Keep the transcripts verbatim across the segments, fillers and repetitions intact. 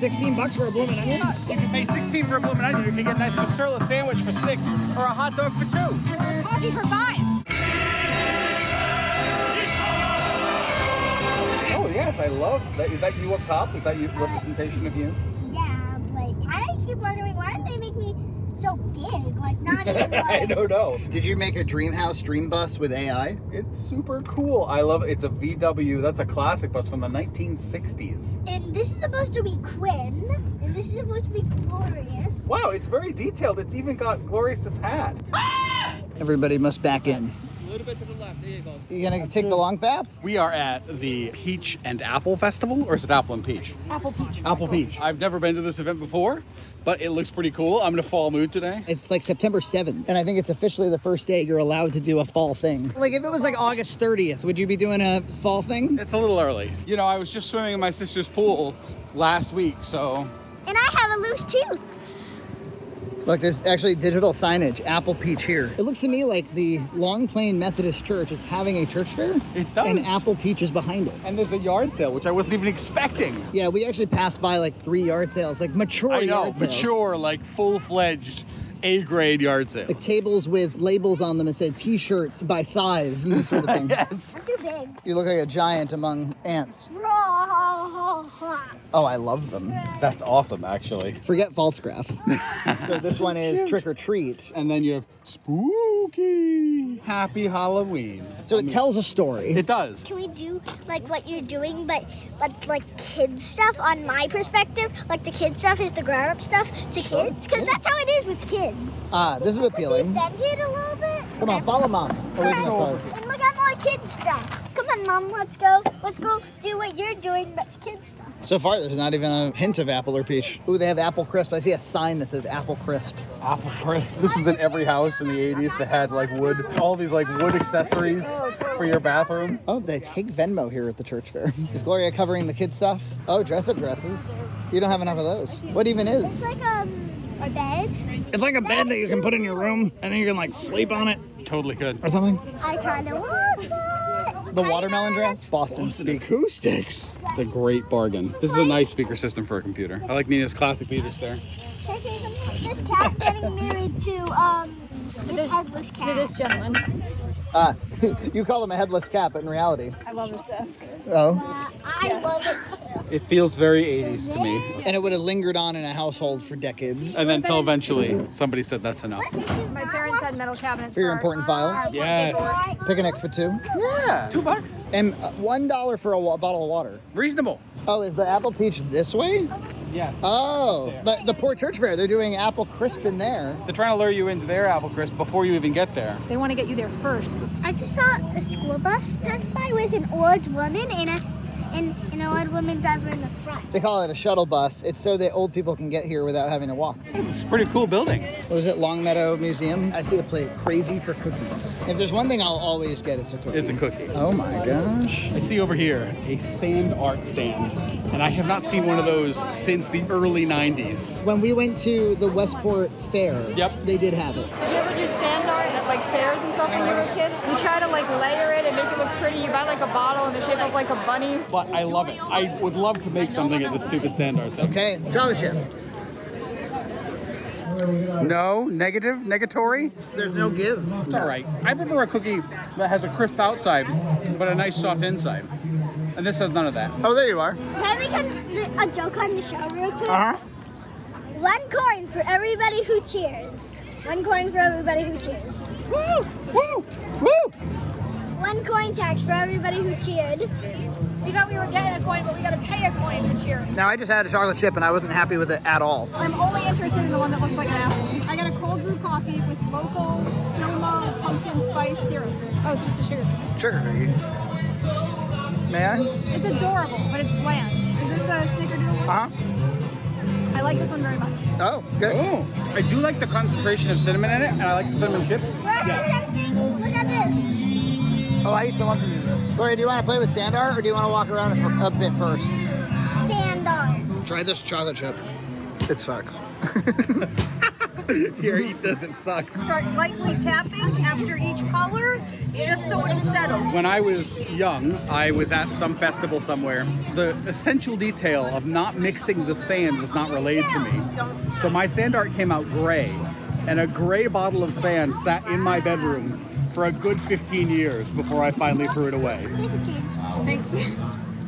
sixteen bucks for a blooming onion? You can pay sixteen for a blooming onion. You can get a nice little sirloin sandwich for six, or a hot dog for two. Or a coffee for five. Oh yes, I love that. Is that you up top? Is that your uh, representation of you? Yeah, but I keep wondering, why did they make me so big? Like, not even like... I don't know. Did you make a dream house, dream bus with A I? It's super cool. I love it. It's a V W. That's a classic bus from the nineteen sixties. And this is supposed to be Quinn. And this is supposed to be Glorious. Wow, it's very detailed. It's even got Glorious's hat. Everybody must back in. A little bit to the left. There you go. You gonna take the long path? We are at the Peach and Apple Festival, or is it Apple and Peach? Apple Peach. Apple Peach. I've never been to this event before, but it looks pretty cool. I'm in a fall mood today. It's like September seventh, and I think it's officially the first day you're allowed to do a fall thing. Like, if it was like August thirtieth, would you be doing a fall thing? It's a little early. You know, I was just swimming in my sister's pool last week, so. And I have a loose tooth. Look, there's actually digital signage, Apple Peach here. It looks to me like the Long Plain Methodist Church is having a church fair. It does. And Apple Peach is behind it. And there's a yard sale, which I wasn't even expecting. Yeah, we actually passed by like three yard sales, like mature I know, yard sales. Mature, like full-fledged A-grade yard sale. Like tables with labels on them that said t-shirts by size and this sort of thing. Yes. I'm too big. You look like a giant among ants. Oh, I love them. That's awesome, actually. Forget false graph. So this one is Trick or Treat. And then you have Spooky Happy Halloween. So it I mean, tells a story. It does. Can we do like what you're doing, but like, like kid stuff on my perspective? Like the kid stuff is the grown-up stuff to kids? Because that's how it is with kids. Ah, this is appealing. Bend it a little bit. Come on, follow Mom. Oh, isn't it close? And look at more kid stuff. Come on, Mom, let's go. Let's go do what you're doing, but kid stuff. So far, there's not even a hint of apple or peach. Ooh, they have apple crisp. I see a sign that says apple crisp. Apple crisp. This was in every house in the eighties that had like wood, all these like wood accessories for your bathroom. Oh, they take Venmo here at the church fair. Is Gloria covering the kid stuff? Oh, dress-up dresses. You don't have enough of those. What even is? It's like um, a bed. It's like a bed that you can put in your room and then you can like sleep on it. Totally could. Or something. I kind of want that. The watermelon dress? Boston Speak. Acoustics. It's a great bargain. This is a nice speaker system for a computer. I like Nina's classic beaters there. This cat getting married to um, this headless cat. To this gentleman. Ah, you call him a headless cat, but in reality. I love his desk. Oh. Uh, I yes. love it too. It feels very eighties to me. And it would have lingered on in a household for decades. And then until eventually somebody said that's enough. My parents had metal cabinets. For your important files? Yeah. Picnic for two? Yeah. Two bucks. And one dollar for a bottle of water. Reasonable. Oh, is the apple peach this way? Yes. Oh, but the poor church fair, they're doing apple crisp in there. They're trying to lure you into their apple crisp before you even get there. They want to get you there first. I just saw a school bus pass by with an old woman and a and an old woman driver in the front. They call it a shuttle bus. It's so that old people can get here without having to walk. It's a pretty cool building. What is it, Longmeadow Museum? I see a plate crazy for cookies. If there's one thing I'll always get, it's a cookie. It's a cookie. Oh my gosh. I see over here a sand art stand, and I have not seen one of those since the early nineties. When we went to the Westport Fair, yep, they did have it. Did you ever do sand art at like fairs and stuff when you were a kid? You try to like layer it and make it look pretty. You buy like a bottle in the shape of like a bunny. But I love it. I would love to make something at this stupid sand art thing. Okay, chocolate chip. No, negative, negatory. There's no give. It's all right. I prefer a cookie that has a crisp outside, but a nice soft inside. And this has none of that. Oh, there you are. Can we make a joke on the show real quick? Uh-huh. One coin for everybody who cheers. One coin for everybody who cheers. Woo! Woo! Woo! One coin tax for everybody who cheered. We thought we were getting a coin, but we got to pay a coin for cheering. Now, I just had a chocolate chip, and I wasn't happy with it at all. I'm only interested in the one that looks like an apple. I got a cold brew coffee with local Silmo pumpkin spice syrup. Oh, it's just a sugar cookie. Sugar cookie. May I? It's adorable, but it's bland. Is this a snickerdoodle? Uh-huh. I like this one very much. Oh, good. Ooh. I do like the concentration of cinnamon in it, and I like the cinnamon chips. Yes. Look at this. Oh, I used to love to do this. Gloria, do you want to play with sand art, or do you want to walk around for a bit first? Sand art. Try this chocolate chip. It sucks. Here, eat this, it sucks. Start lightly tapping after each color, just so it'll settle. When I was young, I was at some festival somewhere. The essential detail of not mixing the sand was not relayed to me. So my sand art came out gray, and a gray bottle of sand sat in my bedroom for a good fifteen years before I finally threw it away. Thanks.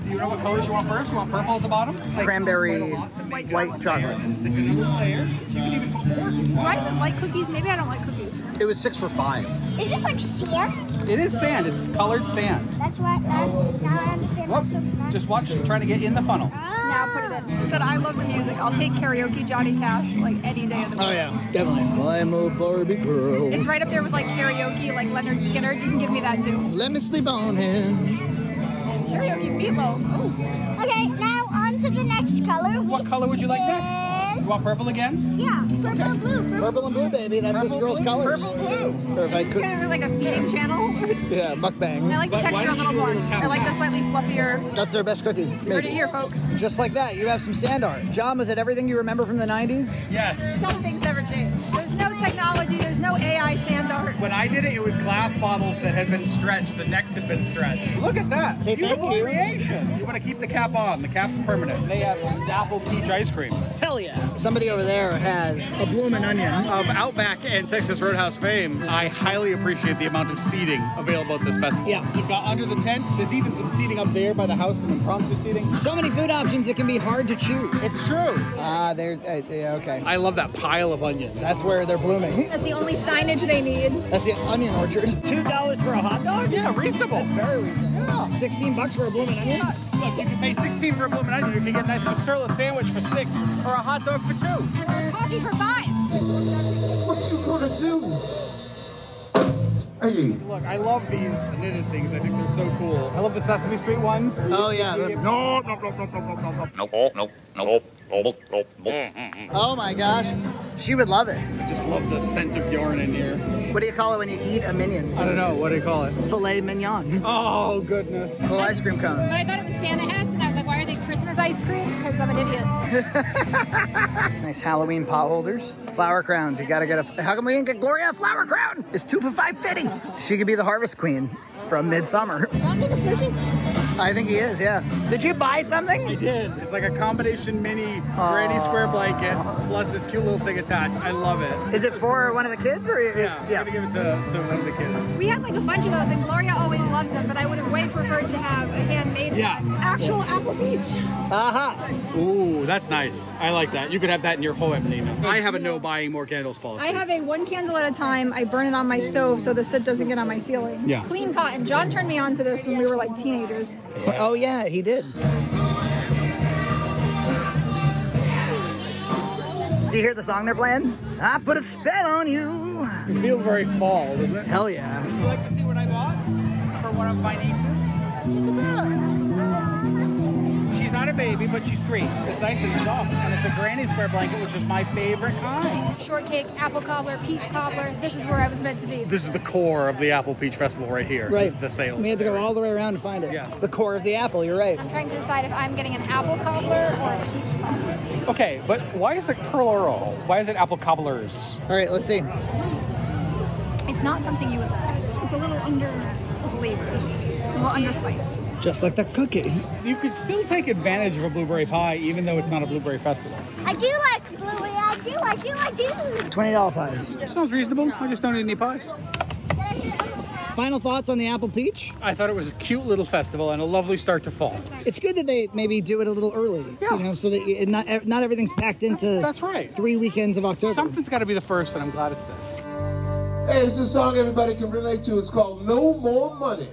You know what colors you want first? You want purple at the bottom? Like cranberry, white, white chocolate. Stick another layer. You can even put more. Do I even like cookies? Maybe I don't like cookies. It was six for five. Is this like sand? It is sand. It's colored sand. That's what. That, now I understand. Whoop. Just watch. You're trying to get in the funnel. Now put it in. But I love the music. I'll take karaoke, Johnny Cash, like any day of the week. Oh yeah, definitely. I'm a Barbie girl. It's right up there with like karaoke, like Leonard Skinner. You can give me that too. Let me sleep on him. Karaoke meatloaf. Ooh. Okay, now on to the next color. What color would you like next? You want purple again? Yeah, purple okay. and blue. Purple, purple and blue, baby. That's purple, this girl's blue, colors. Purple blue. Or if I could... It's kind of like a feeding channel. Yeah, mukbang. I like the but texture a little more. I like the slightly fluffier. That's their best cookie. You heard it here, folks. Just like that, you have some sand art. John, is it everything you remember from the nineties? Yes. Some things never change. There's no technology. There's no A I sand art. When I did it, it was glass bottles that had been stretched. The necks had been stretched. Look at that. Say thank you. Creation. You want to keep the cap on. The cap's permanent. They have apple peach ice cream. Hell yeah. Somebody over there has a bloomin' onion. Of Outback and Texas Roadhouse fame, I highly appreciate the amount of seating available at this festival. Yeah. You've got under the tent. There's even some seating up there by the house, some impromptu seating. So many food options, it can be hard to choose. It's true. Ah, uh, there's, uh, yeah, okay. I love that pile of onion. That's where they're blooming. That's the only signage they need. That's the onion orchard. two dollars for a hot dog? Yeah, reasonable. That's very reasonable. Yeah. sixteen bucks for a bloomin' onion? Look, you can pay sixteen for a bloomin' onion. You can get a nice sirloin sandwich for six, or a hot dog for two, and coffee for five. What you gonna do? Look, I love these knitted things. I think they're so cool. I love the Sesame Street ones. Oh yeah. No, no, no, no, no, no, no, no, no, no, no, no. Oh my gosh, she would love it. I just love the scent of yarn in here. What do you call it when you eat a minion? I don't know. What do you call it? Filet mignon. Oh goodness. Little ice cream cones. But I thought it was Santa hats, and I was like, why are they Christmas ice cream? Because I'm an idiot. Nice Halloween pot holders. Flower crowns. You gotta get a. How come we didn't get Gloria a flower crown? It's two for five fifty. She could be the harvest queen from Midsummer. I think he is, yeah. Did you buy something? I did. It's like a combination mini Aww. granny square blanket plus this cute little thing attached. I love it. Is it for one of the kids? or Yeah, yeah. I'm going to give it to, to one of the kids. We had like a bunch of those, and Gloria always loves them, but I would have way preferred to have a handmade yeah. one. Actual yeah. apple peach. Uh-huh. Ooh, that's nice. I like that. You could have that in your whole Evelina. I have a no buying more candles policy. I have a one candle at a time. I burn it on my stove so the soot doesn't get on my ceiling. Yeah. Clean cotton. John turned me on to this when we were like teenagers. Yeah. Oh yeah, he did. Do you hear the song they're playing? I put a spell on you. It feels very fall, doesn't it? Hell yeah. Would you like to see what I bought for one of my nieces? She's not a baby, but she's three. It's nice and soft, and it's a granny square blanket, which is my favorite kind. Shortcake, apple cobbler, peach cobbler. This is where I was meant to be. This is the core of the Apple Peach Festival right here. Right. Is the sales. We had to go all the way around to find it. Yeah. The core of the apple, you're right. I'm trying to decide if I'm getting an apple cobbler or a peach cobbler. Okay, but why is it plural? Why is it apple cobblers? All right, let's see. It's not something you would like. It's a little under-flavored. It's a little underspiced. Just like the cookies. You could still take advantage of a blueberry pie, even though it's not a blueberry festival. I do like blueberry, I do, I do, I do. twenty dollar pies. Sounds reasonable, I just don't eat any pies. Final thoughts on the apple peach? I thought it was a cute little festival and a lovely start to fall. It's good that they maybe do it a little early. Yeah. You know, so that you, not, not everything's packed into that's, that's right. three weekends of October. Something's gotta be the first, and I'm glad it's this. Hey, it's a song everybody can relate to. It's called No More Money.